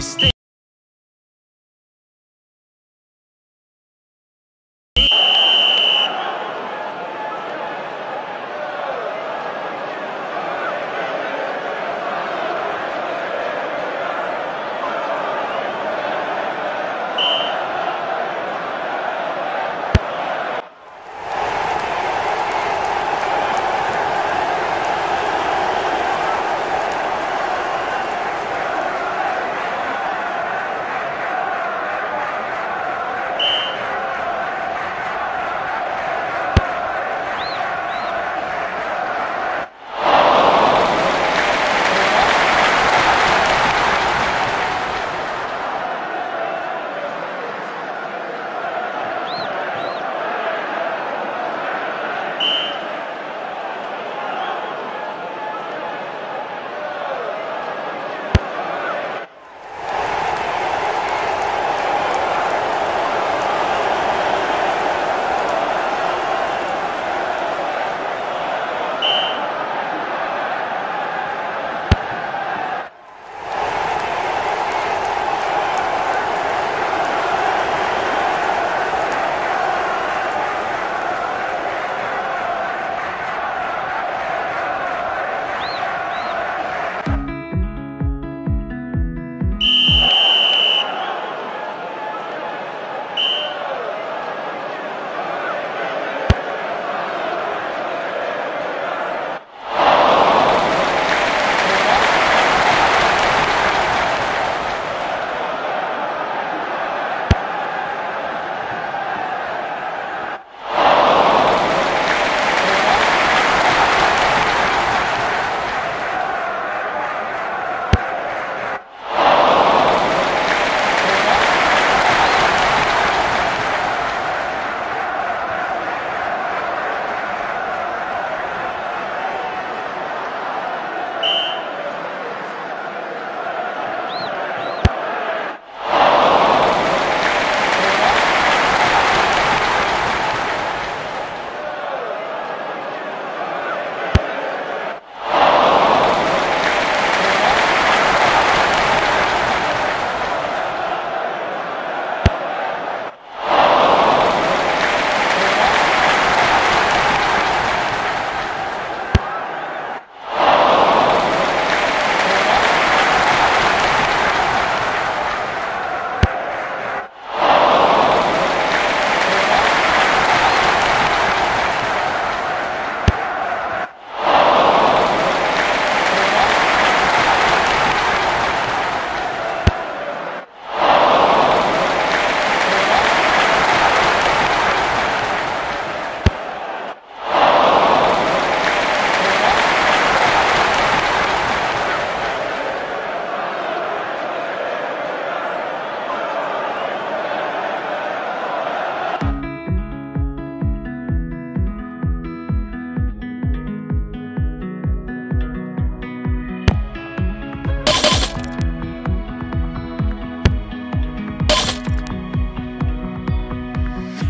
We stay.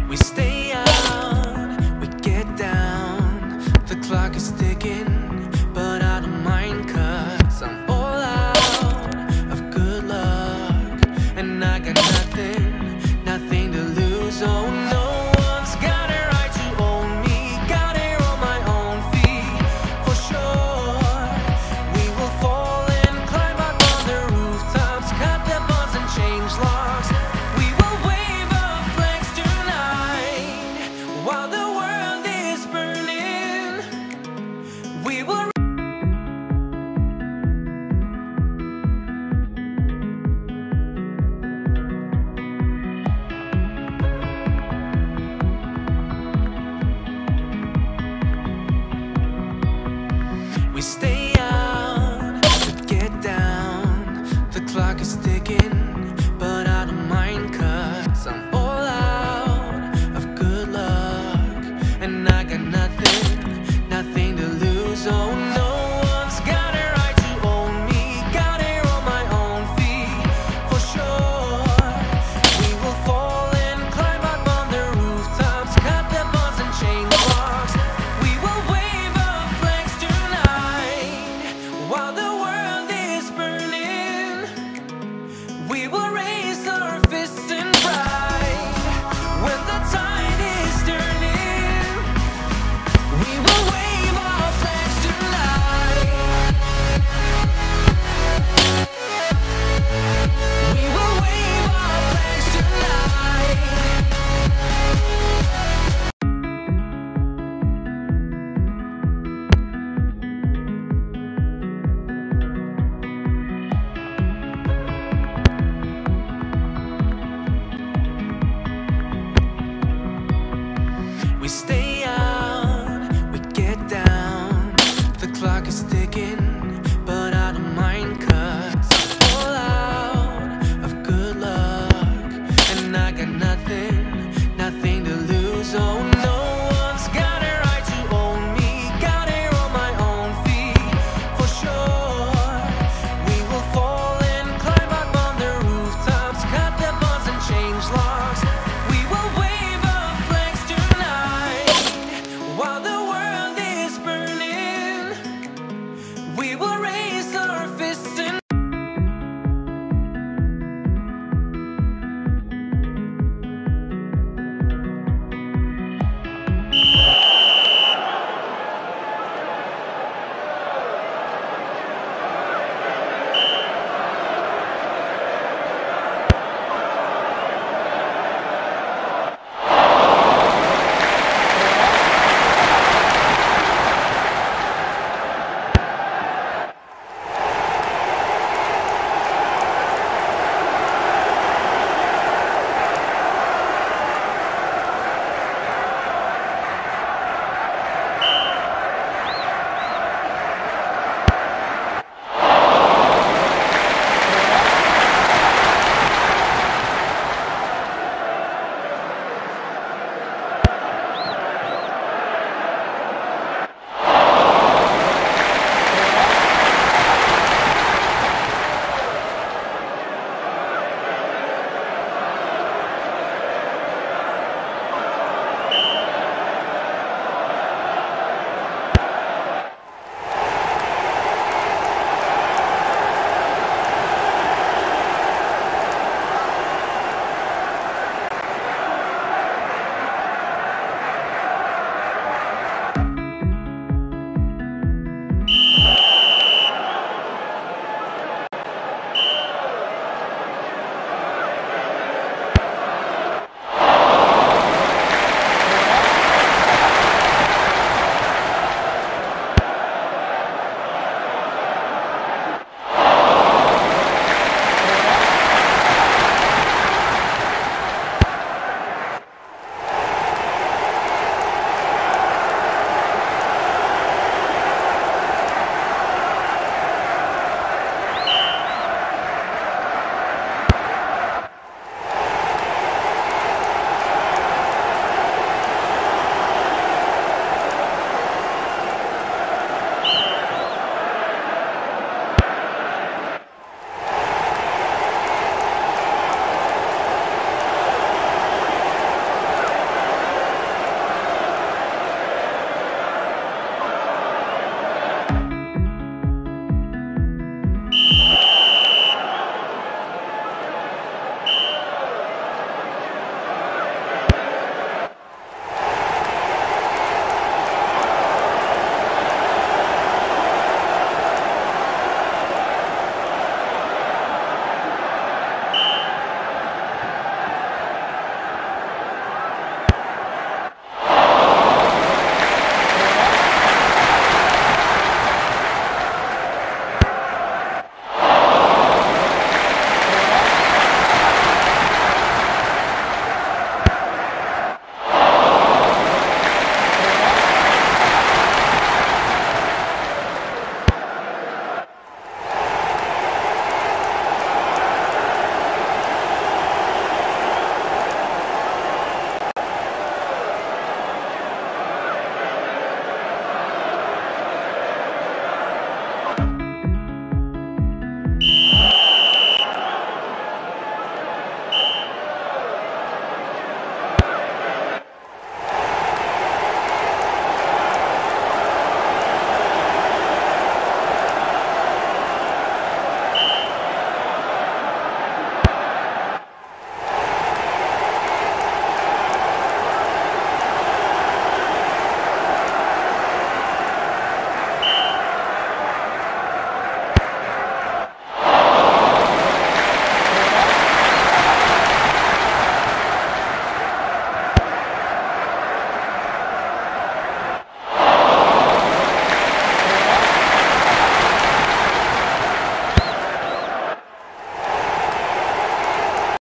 We stay out to get down. The clock is ticking, but I don't mind, 'cause I'm all out of good luck, and I got nothing to lose. Oh no. we are.